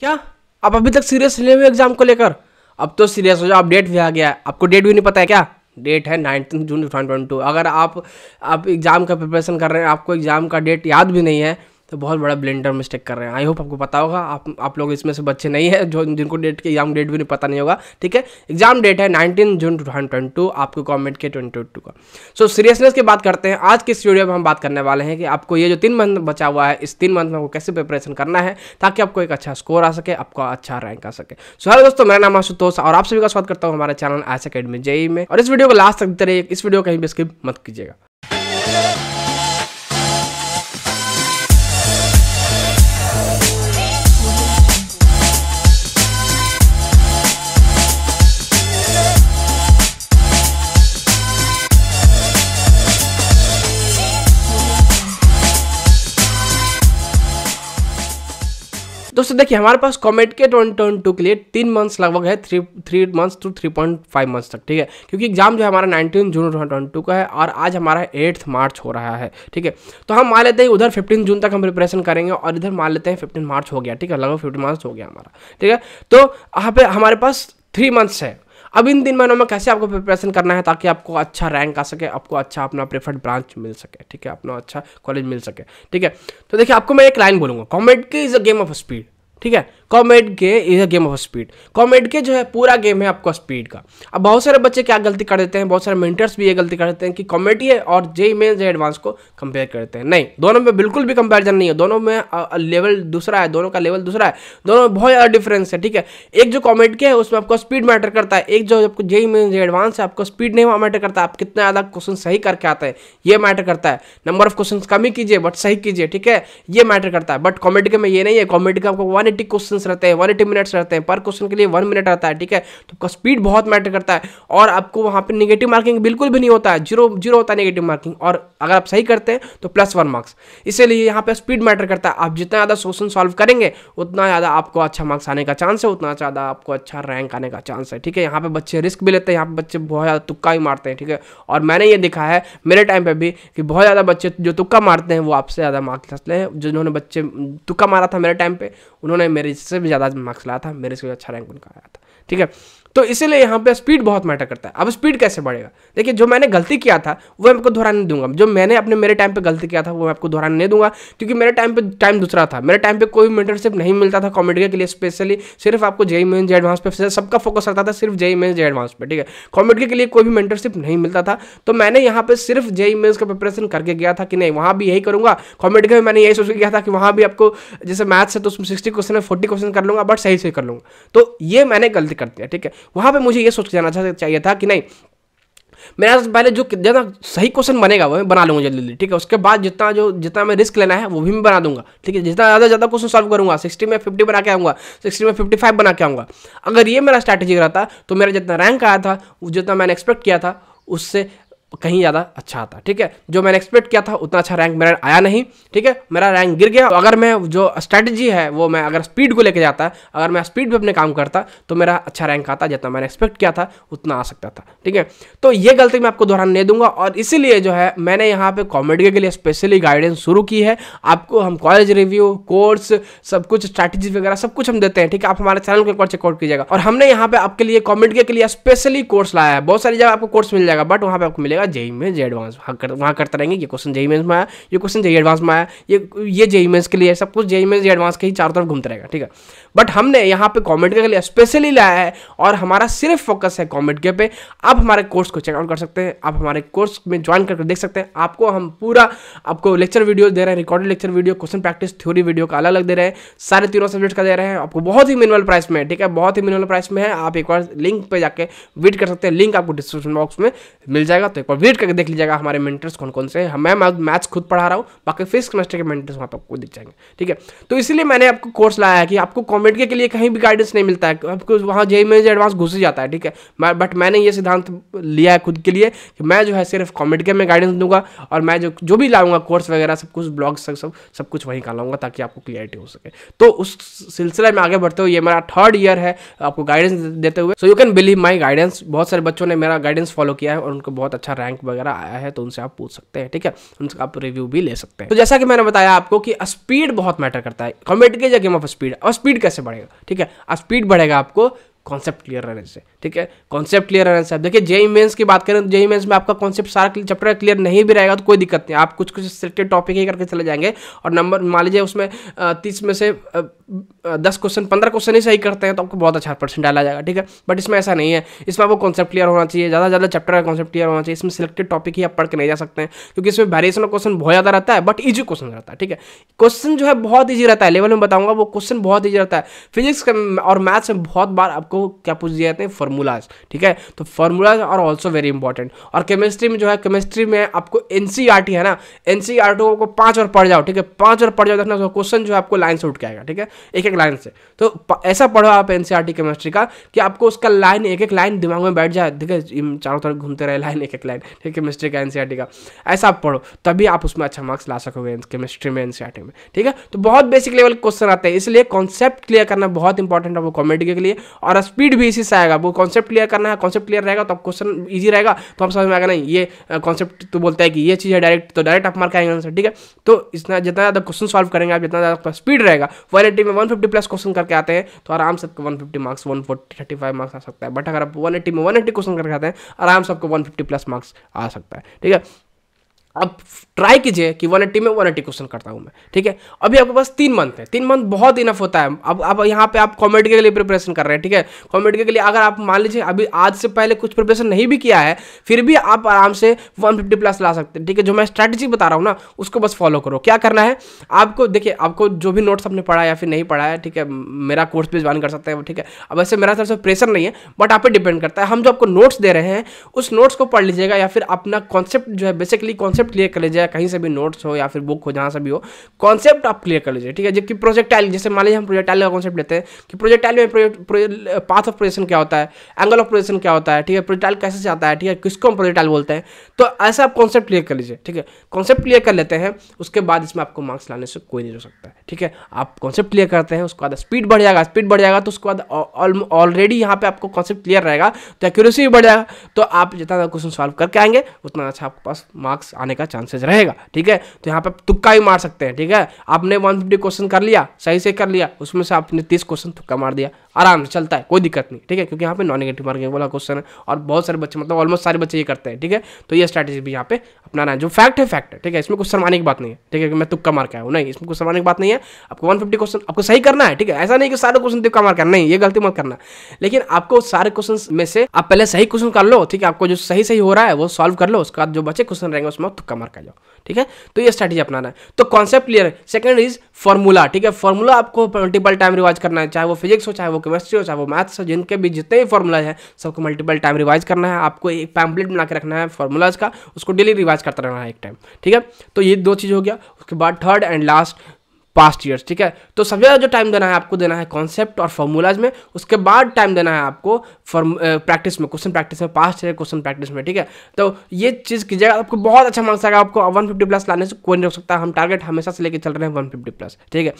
क्या आप अभी तक सीरियस ले हुए एग्जाम को लेकर? अब तो सीरियस हो जाओ, अब डेट भी आ गया है। आपको डेट भी नहीं पता है क्या? डेट है 19 जून 2022। अगर आप एग्ज़ाम का प्रिपरेशन कर रहे हैं, आपको एग्ज़ाम का डेट याद भी नहीं है तो बहुत बड़ा ब्लेंडर मिस्टेक कर रहे हैं। आई होप आपको पता होगा, आप लोग इसमें से बच्चे नहीं है जो जिनको डेट के एग्जाम डेट भी नहीं पता नहीं होगा। ठीक है, एग्जाम डेट है 19 जून 2022 आपको कॉमेडके 2022 का। सो सीरियसनेस की बात करते हैं। आज के इस वीडियो में हम बात करने वाले हैं कि आपको ये जो 3 मंथ बचा हुआ है, इस 3 मंथ में आपको कैसे प्रिपरेशन करना है ताकि आपको एक अच्छा स्कोर आ सके, आपको अच्छा रैंक आ सके। सो हेलो दोस्तों, मेरा नाम आशुतोष और आप सभी का स्वागत करता हूँ हमारे चैनल ऐश एकेडमी जेई में। और इस वीडियो को लास्ट तक देखते रहिए, इस वीडियो कहीं भी स्किप मत कीजिएगा। दोस्तों देखिए, हमारे पास कॉमेडके 2022 के लिए 3 मंथ्स लगभग है, 3 मंथ्स टू 3.5 मंथ्स तक। ठीक है, क्योंकि एग्जाम जो है हमारा 19 जून 2022 का है और आज हमारा 8 मार्च हो रहा है। ठीक है, तो हम मान लेते हैं उधर 15 जून तक हम प्रिपरेशन करेंगे और इधर मान लेते हैं 15 मार्च हो गया। ठीक है, लगभग 15 मार्च हो गया हमारा। ठीक है, तो यहाँ पे हमारे पास 3 मंथ्स है। अब इन 3 महीनों में कैसे आपको प्रिपरेशन करना है ताकि आपको अच्छा रैंक आ सके, आपको अच्छा अपना प्रेफर्ड ब्रांच मिल सके। ठीक है, अपना अच्छा कॉलेज मिल सके। ठीक है, तो देखिए आपको मैं एक लाइन बोलूँगा, COMEDK is a game of speed. ठीक है, COMEDK is a game of speed. COMEDK जो है पूरा गेम है आपको स्पीड का। अब बहुत सारे बच्चे क्या गलती कर देते हैं, बहुत सारे मेंटर्स भी ये गलती कर देते हैं कि कॉमेडी है और जेई इमेंज एडवांस को कंपेयर करते हैं। नहीं, दोनों में बिल्कुल भी कंपेरिजन नहीं है, दोनों में लेवल दूसरा है, दोनों का लेवल दूसरा है, दोनों में बहुत ज़्यादा डिफरेंस है। ठीक है, एक जो कॉमेडके है उसमें आपको स्पीड मैटर करता है, एक जो आपको जेई इमेंज एडवांस है आपको स्पीड नहीं मैटर करता, आप कितना ज़्यादा क्वेश्चन सही करके आते हैं ये मैटर करता है। नंबर ऑफ क्वेश्चन कम ही कीजिए बट सही कीजिए, ठीक है, ये मैटर करता है। बट कॉमेडके में ये नहीं है, कॉमेडके आपको 180 क्वेश्चंस रहते हैं, 180 मिनट्स रहते हैं, पर क्वेश्चन के लिए 1 मिनट रहता है। ठीक है, तो आपका स्पीड बहुत मैटर करता है और आपको वहाँ पे नेगेटिव मार्किंग बिल्कुल भी नहीं होता है, जीरो होता है नेगेटिव मार्किंग, और अगर आप सही करते हैं तो +1 मार्क्स। इसीलिए यहाँ पे स्पीड मैटर करता है। आप जितना ज़्यादा क्वेश्चन सॉल्व करेंगे उतना ज़्यादा आपको अच्छा मार्क्स आने का चांस है, उतना ज़्यादा आपको अच्छा रैंक आने का चांस है। ठीक है, यहाँ पर बच्चे रिस्क भी लेते हैं, यहाँ पर बच्चे बहुत ज़्यादा तुक्का ही मारते हैं। ठीक है, और मैंने ये देखा है मेरे टाइम पर भी कि बहुत ज़्यादा बच्चे जो तुक्का मारते हैं वो आपसे ज़्यादा मार्क्स लेते हैं। जिन्होंने बच्चे तुक्का मारा था मेरे टाइम पर उन्होंने मेरे से भी ज़्यादा मार्क्स लाया था, मेरे से भी अच्छा रैंक उनका आया था। ठीक है, तो इसीलिए यहाँ पे स्पीड बहुत मैटर करता है। अब स्पीड कैसे बढ़ेगा? देखिए, जो मैंने गलती किया था वो मैं आपको दोहराने नहीं दूंगा, जो मैंने अपने मेरे टाइम पे गलती किया था वो मैं आपको दोहराने नहीं दूंगा, क्योंकि मेरे टाइम दूसरा था। मेरे टाइम पे कोई मेंटरशिप नहीं मिलता था कॉमेडके के लिए स्पेशली, सिर्फ आपको जेई इमेंज एडवांस पर सबका फोकस रहता था, सिर्फ जेई इमेंज एडवांस पर। ठीक है, कॉमेडके के लिए कोई भी मेंटरशिप नहीं मिलता था, तो मैंने यहाँ पर सिर्फ जेई इमेंज का प्रिपरेशन करके गया था कि नहीं वहाँ भी यही करूँगा। कॉमेडके में मैंने यही सोच के गया था कि वहाँ भी आपको जैसे मैथ्स है तो उसमें 60 क्वेश्चन है 40 क्वेश्चन कर लूँगा बट सही से कर लूँगा, तो ये मैंने गलती कर दिया। ठीक है, वहाँ पे मुझे ये सोच के जाना चाहिए था कि नहीं मेरा पहले जो ज़्यादा सही क्वेश्चन बनेगा वो मैं बना लूँगा जल्दी जल्दी। ठीक है, उसके बाद जितना मैं रिस्क लेना है वो भी मैं बना दूंगा। ठीक है, जितना ज़्यादा क्वेश्चन सॉल्व करूँगा, 60 में 50 बना के आऊँगा, 60 में 55 बना के आऊँगा। अगर ये मेरा स्ट्रैटेजी रहता तो मेरा जितना रैंक आया था, जितना मैंने एक्सपेक्ट किया था उससे कहीं ज़्यादा अच्छा आता। ठीक है, जो मैंने एक्सपेक्ट किया था उतना अच्छा रैंक मेरा आया नहीं। ठीक है, मेरा रैंक गिर गया। तो अगर मैं जो स्ट्रैटेजी है वो मैं अगर स्पीड को लेके जाता, अगर मैं स्पीड पे अपने काम करता तो मेरा अच्छा रैंक आता, जितना मैंने एक्सपेक्ट किया था उतना आ सकता था। ठीक है, तो ये गलती मैं आपको दोहराने नहीं दूंगा और इसीलिए जो है मैंने यहाँ पर कॉमेडके के लिए स्पेशली गाइडेंस शुरू की है। आपको हम कॉलेज रिव्यू, कोर्स, सब कुछ, स्ट्रैटेजी वगैरह सब कुछ हम देते हैं। ठीक है, आप हमारे चैनल को एक बार चेकआउट कीजिएगा। और हमने यहाँ पर आपके लिए कॉमेडके के लिए स्पेशली कोर्स लाया है। बहुत सारी जगह आपको कोर्स मिल जाएगा बट वहाँ पर आपको मिलेगा जेई इमेंज एडवांस, वहाँ करते रहेंगे। ये क्वेश्चन जेई इमेंज में आया, ये क्वेश्चन जेई एडवांस में आया, ये जेई इमेंज के लिए, सब कुछ जेई इमेंज एडवांस के ही चारों तरफ घूमते रहेगा। ठीक है, बट हमने यहाँ पे कॉमेडके के लिए स्पेशली लाया है और हमारा सिर्फ फोकस है कॉमेडके पे। आप हमारे कोर्स को चेकआउट कर सकते हैं, आप हमारे कोर्स में ज्वाइन करके देख सकते हैं। आपको हम पूरा आपको लेक्चर वीडियो दे रहे हैं, recorded lecture video, question practice, theory video का अलग अलग दे रहे हैं, सारे तीनों सब्जेक्ट का दे रहे हैं आपको बहुत ही मिनिमल प्राइस में। ठीक है, बहुत ही मिनिमल प्राइस में है। आप एक बार लिंक पर जाकर विजिट कर सकते हैं, लिंक आपको डिस्क्रिप्शन बॉक्स में मिल जाएगा, तो एक बार विजिट करके देख लीजिएगा हमारे मेंटर्स कौन कौन से हैं। मैं मैथ्स खुद पढ़ा रहा हूँ, बाकी फिफ्थ सेमेस्टर के मेंटर्स वहाँ पर आपको दिख जाएंगे। ठीक है, तो इसलिए मैंने आपको कोर्स लाया है कि आपको कॉमेडके के लिए कहीं भी गाइडेंस नहीं मिलता है, आपको वहाँ जेई इमेंज एडवांस घुस ही जाता है। ठीक है, बट मैंने ये सिद्धांत लिया है खुद के लिए कि मैं जो है सिर्फ कॉमेडके में गाइडेंस दूंगा और मैं जो भी लाऊंगा कोर्स वगैरह सब कुछ, ब्लॉग सब कुछ वहीं का लाऊंगा ताकि आपको क्लियरिटी हो सके। तो उस सिलसिले में आगे बढ़ते हुए ये मेरा 3rd ईयर है आपको गाइडेंस देते हुए। So you can believe my guidance, बहुत सारे बच्चों ने मेरा गाइडेंस फॉलो किया है और उनको बहुत अच्छा रैंक वगैरह आया है तो उनसे आप पूछ सकते हैं, ठीक है, उनसे आप रिव्यू भी ले सकते हैं। तो जैसा कि मैंने बताया आपको कि स्पीड बहुत मैटर करता है, COMEDK is a game of speed. और स्पीड कैसे बढ़ेगा, ठीक है, स्पीड बढ़ेगा आपको कॉन्सेप्ट क्लियर रहने से, ठीक है, कॉन्सेप्ट क्लियर रहने से। आप देखिए जेई इमेंज की बात करें तो जेई इमेंज में आपका कॉन्सेप्ट सारा चैप्टर क्लियर नहीं भी रहेगा तो कोई दिक्कत नहीं, आप कुछ कुछ सिलेक्टेड टॉपिक ही करके चले जाएंगे और नंबर मान लीजिए उसमें 30 में से 10 क्वेश्चन 15 क्वेश्चन ही सही करते हैं तो आपको बहुत अच्छा परसेंट डाला जाएगा, ठीक है। बट इसमें ऐसा नहीं है, इसमें आपको कॉन्सेप्ट क्लियर होना चाहिए, ज़्यादा ज़्यादा चैप्टर का कॉन्सेप्ट क्लियर होना चाहिए। इसमें सिलेक्टेड टॉपिक ही आप पढ़ के नहीं जा सकते हैं क्योंकि इसमें वेरिएशन ऑफ क्वेश्चन बहुत ज़्यादा रहता है बट ईजी क्वेश्चन रहता है, ठीक है, क्वेश्चन जो है बहुत ईजी रहता है, लेवल में बताऊँगा वो क्वेश्चन बहुत ईजी रहता है। फिजिक्स और मैथ्स में बहुत बार आपको क्या पूछ दिया जाते हैं, फॉर्मूलाज, ठीक है, तो formulas are also very important. और केमिस्ट्री में जो है, केमिस्ट्री में आपको एनसीईआरटी है ना, एनसीईआरटी को 5 और पढ़ जाओ, ठीक है, 5 और पढ़ जाओ, देखना तो क्वेश्चन जो है आपको लाइन से उठ के आएगा, ठीक है, एक एक लाइन से। तो ऐसा पढ़ो आप एनसीईआरटी केमिस्ट्री का कि आपको उसका लाइन एक एक लाइन दिमाग में बैठ जाए, ठीक है, चारों तरफ घूमते रहे लाइन एक एक लाइन, ठीक है, केमिस्ट्री का एनसीईआरटी का ऐसा आप पढ़ो तभी आप उसमें अच्छा मार्क्स ला सकोगे केमिस्ट्री में एनसीईआरटी में, ठीक है। तो बहुत बेसिक लेवल क्वेश्चन आते हैं, इसलिए कॉन्सेप्ट क्लियर करना बहुत इंपॉर्टेंट है वो कॉमेडके के लिए। और स्पीड भी इसी से आएगा, वो कॉन्सेप्ट क्लियर करना है, कॉन्सेप्ट क्लियर रहेगा तो आप क्वेश्चन ईजी रहेगा तो आप समझ में आएगा नहीं ये कॉन्सेप्ट तो बोलता है कि ये चीज़ है डायरेक्ट, तो डायरेक्ट आप मार्क आएंगे आंसर, ठीक है। तो इतना जितना ज़्यादा क्वेश्चन सॉल्व करेंगे आप, जितना ज़्यादा स्पीड रहेगा, 180 में 150 प्लस क्वेश्चन करके आते हैं तो आराम से आपको 150 मार्क्स 135 मार्क्स आ सकता है। बट अगर आप 180 में 180 क्वेश्चन करके आते हैं आराम से आपको 150 प्लस मार्क्स आ सकता है, ठीक है। अब ट्राई कीजिए कि 180 में 180 क्वेश्चन करता हूँ मैं, ठीक है। अभी आपके पास 3 मंथ है, 3 मंथ बहुत इनफ होता है। अब आप यहाँ पे आप कॉमेडके के लिए प्रिपरेशन कर रहे हैं, ठीक है, कॉमेडके के लिए अगर आप मान लीजिए अभी आज से पहले कुछ प्रिपरेशन नहीं भी किया है फिर भी आप आराम से 150 प्लस ला सकते हैं, ठीक है। जो मैं स्ट्रैटेजी बता रहा हूँ ना उसको बस फॉलो करो। क्या करना है आपको, देखिए आपको जो भी नोट्स आपने पढ़ा या फिर नहीं पढ़ा है, ठीक है, मेरा कोर्स भी ज्वाइन कर सकते हैं, ठीक है। अब वैसे मेरा तरफ से प्रेशर नहीं है बट आप पे डिपेंड करता है, हम जो आपको नोट्स दे रहे हैं उस नोट्स को पढ़ लीजिएगा या फिर अपना कॉन्सेप्ट जो है बेसिकली कॉन्सेप्ट क्लियर कर लीजिए, कहीं से भी नोट्स हो या फिर बुक हो, जहां से भी हो कॉन्सेप्ट आप क्लियर कर लीजिए, ठीक है। जबकि प्रोजेक्टाइल, जैसे मान लीजिए हम प्रोजेक्टाइल का कॉन्सेप्ट लेते हैं कि प्रोजेक्टाइल में पाथ ऑफ प्रोजेक्शन क्या होता है, एंगल ऑफ प्रोजेक्शन क्या होता है, ठीक है, प्रोजेक्टाइल कैसे से आता है, ठीक है, किसको हम प्रोजेक्टाइल बोलते हैं। तो ऐसा आप कॉन्सेप्ट क्लियर कर लीजिए, ठीक है, कॉन्सेप्ट क्लियर कर लेते हैं उसके बाद इसमें आपको मार्क्स लाने से कोई नहीं हो सकता है, ठीक है। आप कॉन्सेप्ट क्लियर करते हैं उसके बाद स्पीड बढ़ जाएगा, स्पीड बढ़ जाएगा तो उसके बाद ऑलरेडी यहाँ पे आपको कॉन्सेप्ट क्लियर रहेगा तो एक्यूरेसी भी बढ़ जाएगा, तो आप जितना ज़्यादा क्वेश्चन सॉल्व करके आएंगे उतना अच्छा आपके पास मार्क्स आने का चांसेस रहेगा, ठीक है। तो यहाँ पे तुक्का भी मार सकते हैं, ठीक है, आपने 150 क्वेश्चन कर लिया, सही से कर लिया, उसमें से आपने 30 क्वेश्चन तुक्का मार दिया, आराम से चलता है, कोई दिक्कत नहीं, ठीक है, क्योंकि यहाँ पे नॉन नेगेटिव मार्किंग वाला क्वेश्चन है और बहुत सारे बच्चे मतलब ऑलमोस्ट सारे बच्चे ये करते हैं, ठीक है। तो ये स्ट्रैटेजी भी यहाँ पे अपनाना है, जो फैक्ट है फैक्ट है, ठीक है, इसमें कुछ शर्माने की बात नहीं है, ठीक है, कि मैं तुक्का मार के आया हूँ, नहीं, इसमें कुछ शर्माने की बात नहीं है। आपको 150 क्वेश्चन आपको सही करना है, ठीक है, ऐसा नहीं कि सारे क्वेश्चन तुक्का मार करना, नहीं, ये गलती मत करना, लेकिन आपको सारे क्वेश्चन में से आप पहले सही क्वेश्चन कर लो, ठीक है, आपको जो सही हो रहा है वो सॉल्व कर लो, उसके बाद जो बचे क्वेश्चन रहेंगे उसमें तुक्का मार के जाओ, ठीक है। तो ये स्ट्रैटेजी अपनाना है। तो concept clear. Second is formula, ठीक है, फॉर्मूला आपको मल्टीपल टाइम रिवाइज करना है, चाहे वो फिजिक्स हो, चाहे वो केमिस्ट्री हो, चाहे वो मैथ्स हो, जिनके भी जितने भी फॉर्मूला है सबको मल्टीपल टाइम रिवाइज करना है। आपको एक पैम्पलेट बना के रखना है फॉर्मूलाज का, उसको डेली रिवाइज करता रहना है एक टाइम, ठीक है। तो ये 2 चीज़ हो गया। उसके बाद third and last past years, ठीक है। तो सबसे ज़्यादा जो टाइम देना है आपको देना है कॉन्सेप्ट और फॉर्मूलाज में, उसके बाद टाइम देना है आपको प्रैक्टिस में, क्वेश्चन प्रैक्टिस में, पास्ट ईयर क्वेश्चन प्रैक्टिस में, ठीक है। तो ये चीज़ कीजिएगा, आपको बहुत अच्छा मार्क्स आएगा, आपको 150 प्लस लाने से कोई नहीं रोक सकता। हम टारगेट हमेशा से लेकर चल रहे हैं 150 प्लस, ठीक है।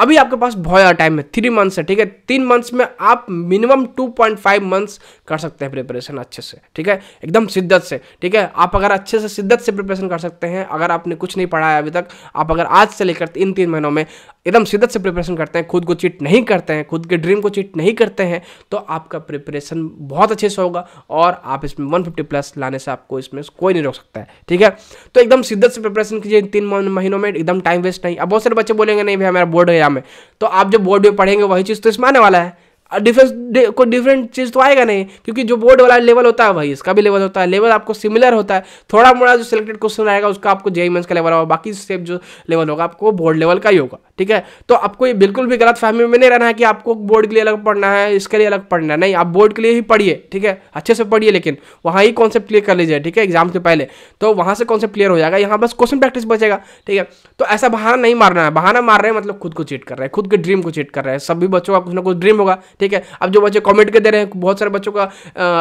अभी आपके पास बहुत ज़्यादा टाइम है, 3 मंथ्स है, ठीक है। 3 मंथ्स में आप मिनिमम 2.5 मंथ्स कर सकते हैं प्रिपरेशन अच्छे से, ठीक है, एकदम शिद्दत से, ठीक है। आप अगर अच्छे से शिद्दत से प्रिपरेशन कर सकते हैं, अगर आपने कुछ नहीं पढ़ा है अभी तक, आप अगर आज से लेकर इन 3 महीनों में एकदम शिद्दत से प्रिपरेशन करते हैं, खुद को चीट नहीं करते हैं, खुद के ड्रीम को चीट नहीं करते हैं, तो आपका प्रिपरेशन बहुत अच्छे से होगा और आप इसमें 150 प्लस लाने से आपको इसमें कोई नहीं रोक सकता है, ठीक है। तो एकदम शिद्दत से प्रिपरेशन कीजिए 3 महीनों में, एकदम टाइम वेस्ट नहीं। अब बहुत सारे बच्चे बोलेंगे नहीं भैया मेरा बोर्ड है यहाँ में, तो आप जो बोर्ड में पढ़ेंगे वही चीज़ तो इसमें आने वाला है, डिफरेंस कोई डिफरेंट चीज़ तो आएगा नहीं, क्योंकि जो बोर्ड वाला लेवल होता है वही इसका भी लेवल होता है, लेवल आपको सिमिलर होता है, थोड़ा मोड़ा जो सिलेक्टेड क्वेश्चन आएगा उसका आपको जेई मेंस का लेवल होगा, बाकी सिर्फ जो लेवल होगा आपको बोर्ड लेवल का ही होगा, ठीक है। तो आपको ये बिल्कुल भी गलत फहमी में नहीं रहना है कि आपको बोर्ड के लिए अलग पढ़ना है, इसके लिए अलग पढ़ना है, नहीं, आप बोर्ड के लिए ही पढ़िए, ठीक है, अच्छे से पढ़िए, लेकिन वहाँ ही कॉन्सेप्ट क्लियर कर लीजिए, ठीक है, एग्जाम के पहले, तो वहाँ से कॉन्सेप्ट क्लियर हो जाएगा, यहाँ बस क्वेश्चन प्रैक्टिस बचेगा, ठीक है। तो ऐसा बहाना नहीं मारना है, बहाना मार रहे हैं मतलब खुद को चीट कर रहे हैं, खुद के ड्रीम को चीट कर रहे हैं, सभी बच्चों का कुछ ना कुछ ड्रीम होगा, ठीक है। अब जो बच्चे कॉमेडके दे रहे हैं, बहुत सारे बच्चों का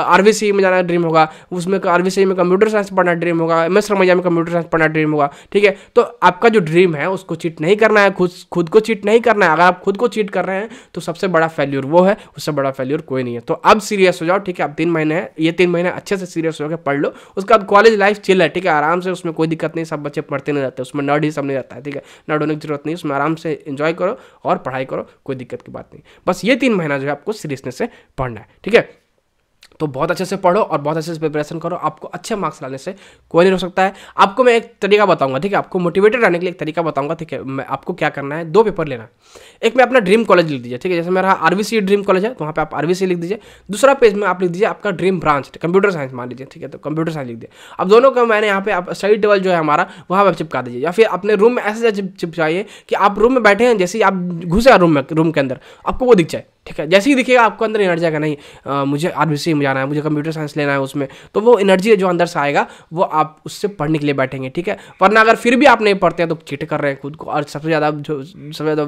आरवीसी में जाना ड्रीम होगा, उसमें आरवीसी में कंप्यूटर साइंस पढ़ना ड्रीम होगा, MS रामया में कंप्यूटर साइंस पढ़ना ड्रीम होगा, ठीक है। तो आपका जो ड्रीम है उसको चीट नहीं करना है, खुद को चीट नहीं करना है। अगर आप खुद को चीट कर रहे हैं तो सबसे बड़ा फेल्यूर वो है, उससे बड़ा फेल्यूर कोई नहीं है। तो अब सीरियस हो जाओ, ठीक है। अब 3 महीने है, ये 3 महीने अच्छे से सीरियस होकर पढ़ लो। उसके बाद कॉलेज लाइफ चिल है, ठीक है, आराम से, उसमें कोई दिक्कत नहीं, सब बच्चे पढ़ते नहीं जाते, उसमें नर्ड ही सब नहीं जाता है, ठीक है, नर्ड होने की जरूरत नहीं, उसमें आराम से एंजॉय करो और पढ़ाई करो, कोई दिक्कत की बात नहीं। बस ये 3 महीना जो है आपको सीरियसनेस से पढ़ना है, ठीक है। तो बहुत अच्छे से पढ़ो और बहुत अच्छे से प्रिपरेशन करो, आपको अच्छे मार्क्स लाने से कोई नहीं रोक सकता है। आपको मैं एक तरीका बताऊंगा, ठीक है, आपको मोटिवेटेड रहने के लिए एक तरीका बताऊंगा, ठीक है। मैं आपको क्या करना है, 2 पेपर लेना, एक में अपना ड्रीम कॉलेज लिख दीजिए, ठीक है, जैसे मेरा आरवीसी ड्रीम कॉलेज है तो वहाँ पे आप आरवीसी लिख दीजिए। दूसरा पेज में आप लिख दीजिए आपका ड्रीम ब्रांच कंप्यूटर साइंस, मान लीजिए, ठीक है, तो कंप्यूटर साइंस लिख दिया। अब दोनों का मैंने यहाँ पे आप स्टडी टेबल जो है हमारा वहाँ पर चिपका दीजिए, या फिर अपने रूम में ऐसे चिपकाइए कि आप रूम में बैठे हैं, जैसे ही आप घुसे रूम के अंदर आपको वो दिख जाए, ठीक है। जैसे ही दिखेगा आपको अंदर एनर्जी आएगा, नहीं मुझे आरबीसी में जाना है, मुझे कंप्यूटर साइंस लेना है उसमें, तो वो एनर्जी जो अंदर से आएगा वो आप उससे पढ़ने के लिए बैठेंगे, ठीक है। वरना अगर फिर भी आप नहीं पढ़ते हैं तो चीट कर रहे हैं खुद को, और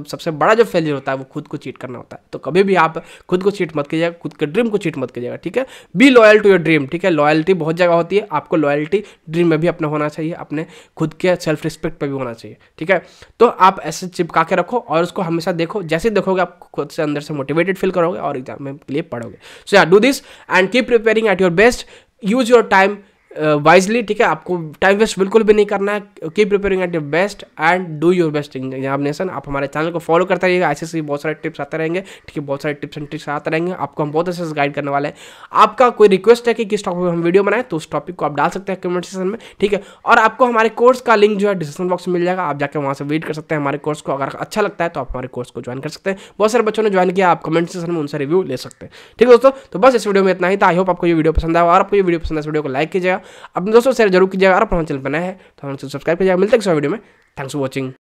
सबसे बड़ा जो फेलियर होता है वो खुद को चीट करना होता है। तो कभी भी आप खुद को चीट मत कीजिएगा, खुद के ड्रीम को चीट मत कीजिएगा, ठीक है। Be loyal to your dream, ठीक है। लॉयल्टी बहुत जगह होती है, आपको लॉयल्टी ड्रीम में भी अपना होना चाहिए, अपने खुद के सेल्फ रिस्पेक्ट पर भी होना चाहिए, ठीक है। तो आप ऐसे चिपका के रखो और उसको हमेशा देखो, जैसे देखोगे आप खुद से अंदर से मोटिवेट फील करोगे और एग्जाम के लिए पढ़ोगे। सो यार, do this and keep preparing at your best, use your time wisely, ठीक है। आपको टाइम वेस्ट बिल्कुल भी नहीं करना है, keep preparing at your best and do your best examination. आप हमारे चैनल को फॉलो करते रहिएगा, ऐसे से बहुत सारे टिप्स आते रहेंगे, ठीक है, बहुत सारे टिप्स एंड ट्रिक्स आते रहेंगे, आपको हम बहुत अच्छे से गाइड करने वाले हैं। आपका कोई रिक्वेस्ट है कि किस टॉपिक पर हम वीडियो बनाएं तो उस टॉपिक को आप डाल सकते हैं कमेंट सेक्शन में, ठीक है। और आपको हमारे कोर्स का लिंक जो है डिस्क्रिप्शन बॉक्स में मिल जाएगा, आप जाकर वहाँ से रीड कर सकते हैं हमारे कोर्स को। अगर अच्छा लगता है तो आप हमारे कोर्स को ज्वाइन कर सकते हैं, बहुत सारे बच्चों ने ज्वाइन किया, आप कमेंट सेक्शन में उनसे रिव्यू ले सकते हैं, ठीक है दोस्तों। तो बस इस वीडियो में इतना ही था, आई होप आपको ये वीडियो पसंद आया, और आपको ये वीडियो पसंद है इस वीडियो को लाइक कीजिएगा, अपने दोस्तों शेयर जरूर कीजिएगा, और अपना चैनल बनाया है तो हमें सब्सक्राइब कीजिएगा। मिलते हैं अगले वीडियो में, थैंक्स फॉर वॉचिंग।